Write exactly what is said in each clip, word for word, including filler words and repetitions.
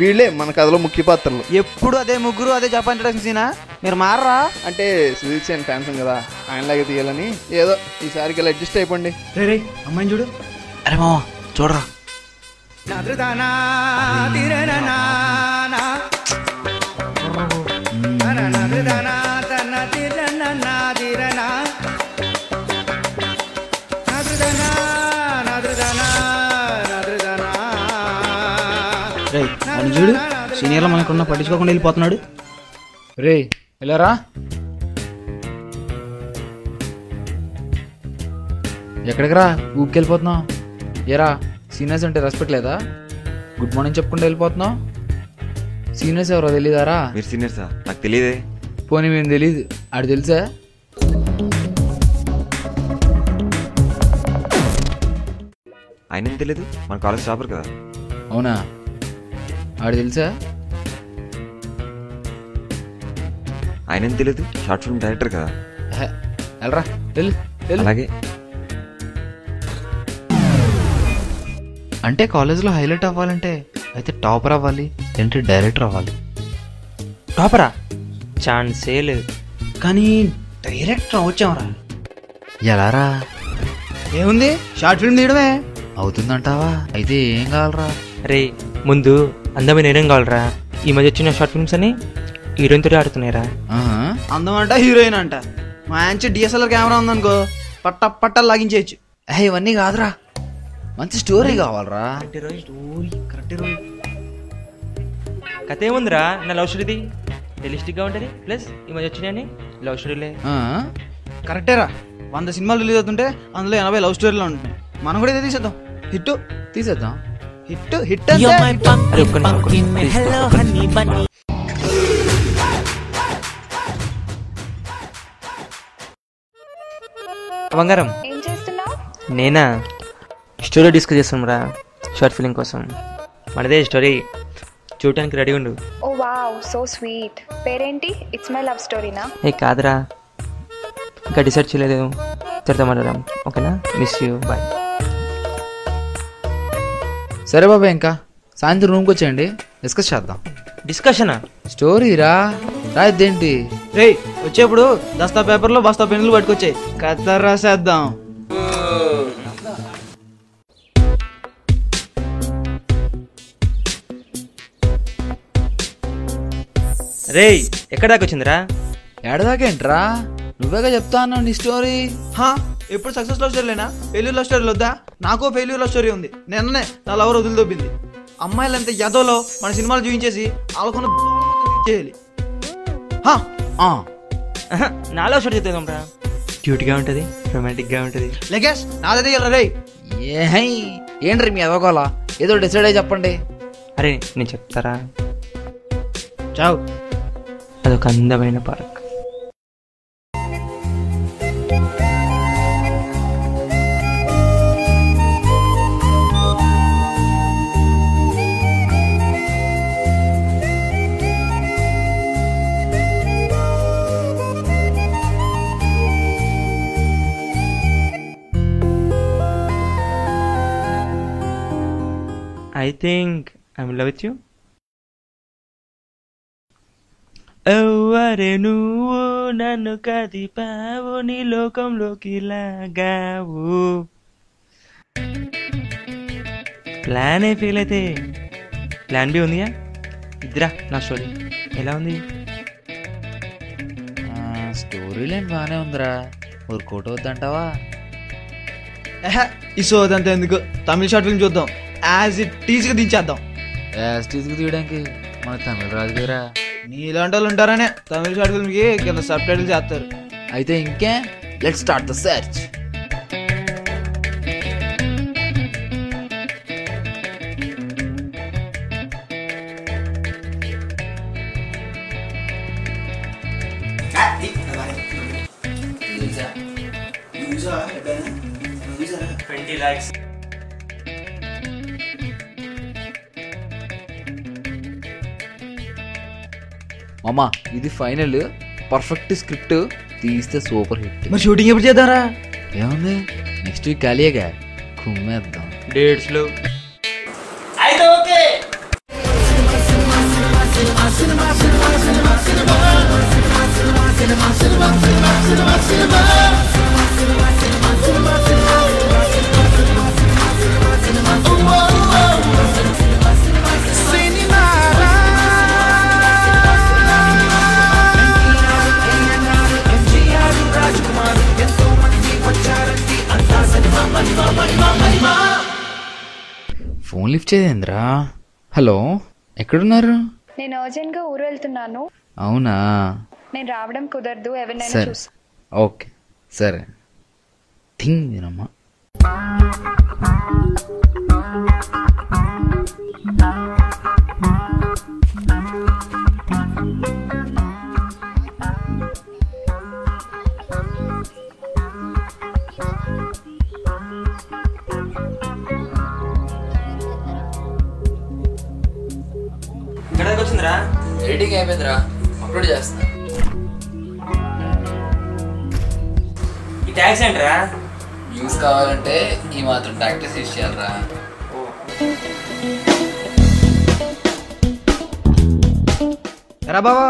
వీళ్ళే మన కథలో ముఖ్య పాత్రలు. ఎప్పుడు అదే ముగ్గురు అదే జపాన్ సీనా, మీరు మారరా అంటే సుధీర్ సేన్ ఫ్యాన్స్ కదా ఆయనలాగే తీయాలని, ఏదో ఈసారికి అడ్జస్ట్ అయిపోండి. రే అమ్మాయిని చూడు, అరే మామ చూడరా. చూడు సీనియర్లో మనకున్న పట్టించుకోకుండా వెళ్ళిపోతున్నాడు. రే వెళ్ళారా, ఎక్కడికి రా, ఊరికి వెళ్ళిపోతున్నావు ఏరా? సీనియర్స్ అంటే రెస్పెక్ట్ లేదా? గుడ్ మార్నింగ్ చెప్పకుండా వెళ్ళిపోతున్నావు. సీనియర్స్ ఎవరో తెలీదారా? మీరు సీనియర్సా? నాకు తెలియదే. పోనీ మేము తెలీదు, ఆడు తెలుసా? ఆయన ఏం తెలియదు, మన కాలేజ్ టాపర్ కదా. అవునా, ఆడు తెలుసా? ఆయన ఏం తెలియదు, షార్ట్ ఫిల్మ్ డైరెక్టర్ కదా. వెళ్ళరా, వెళ్ళు. అలాగే అంటే కాలేజ్లో హైలైట్ అవ్వాలంటే అయితే టాపర్ అవ్వాలి, అంటే డైరెక్టర్ అవ్వాలి. టాపరా ఛాన్సే లేదు, కానీ డైరెక్టర్ అవ్వచ్చామరా. ఎలారా? ఏముంది, షార్ట్ ఫిల్మ్ తీయడమే అవుతుందంటావా? అయితే ఏం కావాలరా? రే ముందు అందమైన హీరోయిన్ కావాలరా, ఈ మధ్య వచ్చిన షార్ట్ ఫిల్మ్స్ అని హీరోయిన్ తోటి ఆడుతున్నాయిరా. అందం అంట హీరోయిన్ అంట, మంచి డిఎస్ఎల్ఆర్ కెమెరా ఉందనుకో పట్ట పట్ట లాగించేయచ్చు. అహే ఇవన్నీ కాదురా, మంచి స్టోరీ కావాలరా. కథ ఏముందిరా, నా లవ్ స్టోరీది రియలిస్టిక్ గా ఉంటుంది, ప్లస్ ఈ మధ్య వచ్చినాయని లవ్ స్టోరీలే. కరెక్టేరా, వంద సినిమాలు రిలీజ్ అవుతుంటే అందులో ఎనభై లవ్ స్టోరీలు ఉంటున్నాయి, మనం కూడా ఇదే తీసేద్దాం. హిట్ తీసేద్దాం. హిట్ హిట్ బంగారం నేనా స్టోరీ డిస్కస్ చేస్తాం రా షార్ట్ ఫిల్మ్ కోసం. మనదే స్టోరీ, చూడటానికి రెడీ ఉండు. Oh wow so sweet. పేరేంటి? ఇట్స్ మై లవ్ స్టోరీనా? ఏ కాదురా, ఇంకా డిసైడ్ చేయలేదు, తర్వాత మాట్లాడదాం ఓకేనా? Miss you, bye. సరే బాబాయ్, ఇంకా సాయంత్రం రూమ్కి వచ్చేయండి, డిస్కస్ చేద్దాం. డిస్కషనా? స్టోరీరా రాదేంటి? రే వచ్చేప్పుడు దస్తా పేపర్లో బస్తా పెన్నులు పట్టుకొచ్చాయి, కథ రాసేద్దాం. రే ఎక్కడ దాకా వచ్చిందిరా? ఎడదాకేంట్రా, నువ్వేగా చెప్తా అన్నావు నీ స్టోరీ. హా ఎప్పుడు సక్సెస్ లవ్ స్టోరీలేనా? ఫెయిల్యూర్ లవ్ స్టోరీలు వద్దా? నాకు ఫెయిల్యూర్ లవ్ స్టోరీ ఉంది. నిన్ననే నా లవర్ వదిలి దొబ్బింది. అమ్మాయిలంతా యదోలో మన సినిమాలు చూపించేసి వాళ్ళకున్న చేయాలి. నా లవ్ స్టోరీ చెప్తారా, క్యూట్గా ఉంటుంది, రొమాంటిక్గా ఉంటుంది. లగేష్ నాదైతే వెళ్ళరా. రే ఏంట్రీ మీ అదోకోలా, ఏదో డిసైడ్ అయ్యి చెప్పండి. అరే నేను చెప్తారా, చావు అదొక అందమైన park. I think I'm in love with you. ఎవరే నువ్వు నన్ను కదిపావు, నీ లోకంలోకి లాగావు. ప్లాన్ ఏ ఫెయిల్ అయితే ప్లాన్ బి ఉందిగా. ఇద్దరా నా స్టోరీ ఎలా ఉంది? స్టోరీ లైన్ బాగానే ఉందిరా, ఒక కోట వద్దంటావా? ఈ సోదంతా ఎందుకు, తమిళ షార్ట్ ఫిల్మ్ చూద్దాం, యాజ్ ఇట్ టీజ్గా దించేద్దాం. యాజ్ టీజ్గా తీయడానికి మన తమిళ రాజు దగ్గరా? నీ ఇలాంటి వాళ్ళు ఉంటారనే తమిళ షార్ట్ ఫిల్మ్కి కింద సబ్ టైటిల్ చేస్తారు. అయితే ఇంకే, let's start the search. Twenty likes. మామా ఇది ఫైనల్, పర్ఫెక్ట్ స్క్రిప్ట్ తీస్తే సూపర్ హిట్. మరి షూటింగ్ ఎప్పుడు చేద్దారా? ఏముంది, నెక్స్ట్ వీక్ ఖాళీగా కుమ్మేద్దాం. డేట్స్లో అయితే ఓకే. పిలిచేదేంద్రా? హలో, ఎక్కడున్నారు? నేను అర్జెంట్ గా ఊరు వెళ్తున్నాను. అవునా, నేను రావడం కుదరదు, ఎవరైనా చూసి. ఓకే సరే, థింగ్ వినమ్మా. ఎక్కడికి వచ్చిందిరా? ఎడిటింగ్ అయిపోయిందిరా, అప్లోడ్ చేస్తా. ఈ ట్యాక్స్ ఏంట్రా? వ్యూస్ కావాలంటే ఈ మాత్రం ప్రాక్టీస్ చేయాలిరా. ఎరా బావా,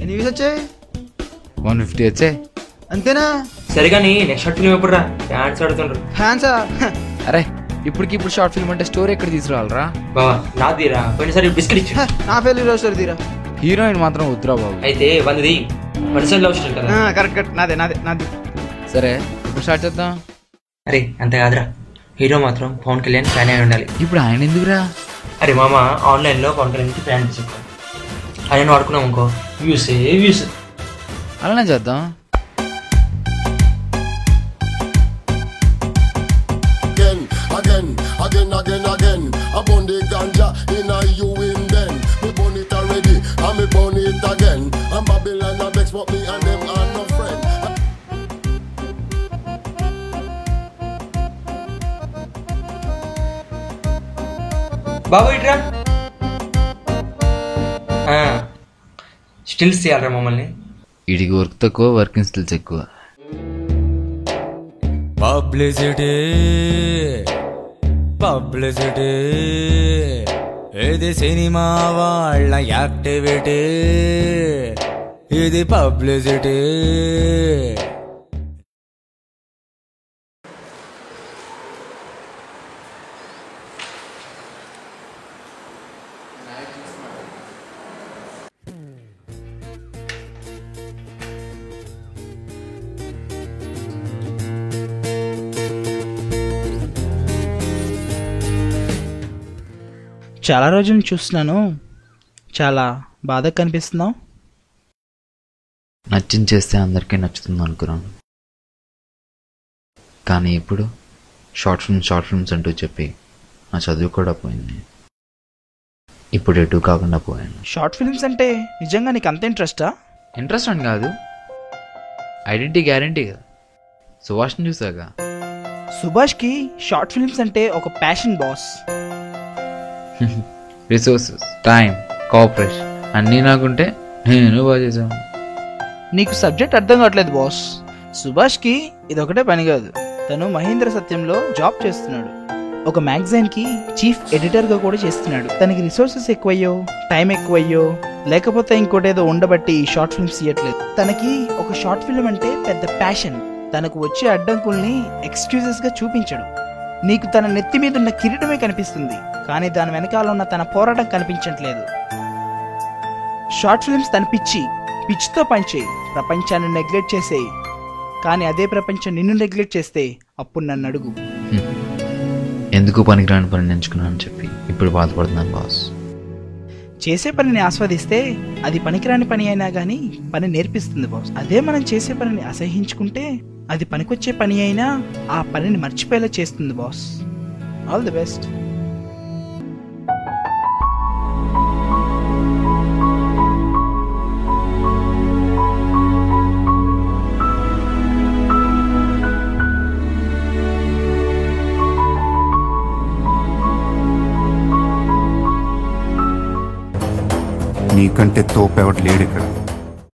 ఎన్ని వ్యూస్ వచ్చాయి? వన్ ఫిఫ్టీ వచ్చాయి. అంతేనా? సరే కానీ నెక్స్ట్ షార్ట్ ఫిల్మ్ ఎప్పుడు రా? ఫ్యాన్స్ ఆడుతుండ్రు. ఫ్యాన్సా? అరే ఇప్పటికి ఇప్పుడు షార్ట్ ఫిల్మ్ అంటే స్టోరీ ఎక్కడ తీసుకురావాలరా బావా? నా తీరా పోయినసారి బిస్కెట్ ఇచ్చా. నా పేర్లు ఈరోజు సార్ తీరా. హీరోయిన్ మాత్రం వద్దురా బాబు. అయితే వందది పర్సనల్ లవ్ స్టోరీ కదా. కరెక్ట్ కరెక్ట్, నాదే నాదే నాది. సరే ఇప్పుడు స్టార్ట్ చేద్దాం. అరే అంత కాదురా, హీరో మాత్రం పవన్ కళ్యాణ్ ఫ్యాన్ అయి ఉండాలి. ఇప్పుడు ఆయన ఎందుకురా? అరే మామ, ఆన్లైన్లో పవన్ కళ్యాణ్కి ఫ్యాన్ చెప్పు, ఆయన వాడుకున్నాం అనుకో, వ్యూస్ ఏ వ్యూస్. అలానే చేద్దాం. Again, again, again, again. I burn the ganja in a you in den. Me burn it already, and me burn it again. And Babylon a vex, but me and them are no friend. Babu itra. Ah, still see alra mamalni. Idi work takko, working still chekko. Publicity. Publicity ఇది సినిమా వాళ్ళ activity, ఇది publicity. చాలా రోజులు చూస్తున్నాను, చాలా బాధ కనిపిస్తున్నావు. నచ్చింది చేస్తే అందరికీ నచ్చుతుంది అనుకున్నాను, కానీ ఇప్పుడు షార్ట్ ఫిల్మ్స్ షార్ట్ ఫిల్మ్స్ అంటూ చెప్పి నా చదువు కూడా పోయింది. ఇప్పుడు ఎటు కాకుండా పోయాను. షార్ట్ ఫిల్మ్స్ అంటే నిజంగా నీకు అంత ఇంట్రెస్టా? ఇంట్రెస్ట్ అని కాదు, ఐడెంటిటీ గ్యారంటీ కదా. సుభాష్ని చూసాగా, సుభాష్కి షార్ట్ ఫిల్మ్స్ అంటే ఒక passion boss. Resources, time, cooperation అన్నీ నాకుంటే నేను బాగా చేశాను. నీకు సబ్జెక్ట్ అర్థం కావట్లేదు బాస్. సుభాష్కి ఇదొకటే పని కాదు, తను మహేంద్ర సత్యంలో జాబ్ చేస్తున్నాడు, ఒక మ్యాగజైన్కి చీఫ్ ఎడిటర్గా కూడా చేస్తున్నాడు. తనకి రిసోర్సెస్ ఎక్కువయ్యో, టైం ఎక్కువయ్యో, లేకపోతే ఇంకోటేదో ఉండబట్టి షార్ట్ ఫిల్మ్స్ తీయట్లేదు. తనకి ఒక షార్ట్ ఫిల్మ్ అంటే పెద్ద ప్యాషన్. తనకు వచ్చే అడ్డంకుల్ని ఎక్స్క్యూజెస్గా చూపించడు. నీకు తన నెత్తి మీద ఉన్న కిరీటమే కనిపిస్తుంది, కానీ దాని వెనకాల ఉన్న తన పోరాటం కనిపించట్లేదు. షార్ట్ ఫిల్మ్స్ తన పిచ్చి, పిచ్చితో పంచేయి, ప్రపంచాన్ని నెగ్లెక్ట్ చేసేయి. కానీ అదే ప్రపంచం నిన్ను నెగ్లెక్ట్ చేస్తే అప్పుడు నన్ను అడుగు. ఎందుకు పనికిరాని పని ఎంచుకున్నాను చెప్పి ఇప్పుడు బాధపడుతున్నాను బాస్. చేసే పనిని ఆస్వాదిస్తే అది పనికిరాని పని అయినా కానీ పని నేర్పిస్తుంది బాస్. అదే మనం చేసే పనిని అసహించుకుంటే అది పనికొచ్చే పని అయినా ఆ పనిని మర్చిపోయేలా చేస్తుంది బాస్. All the best. నీకంటే తోపెవడు లేడు ఇక్కడ.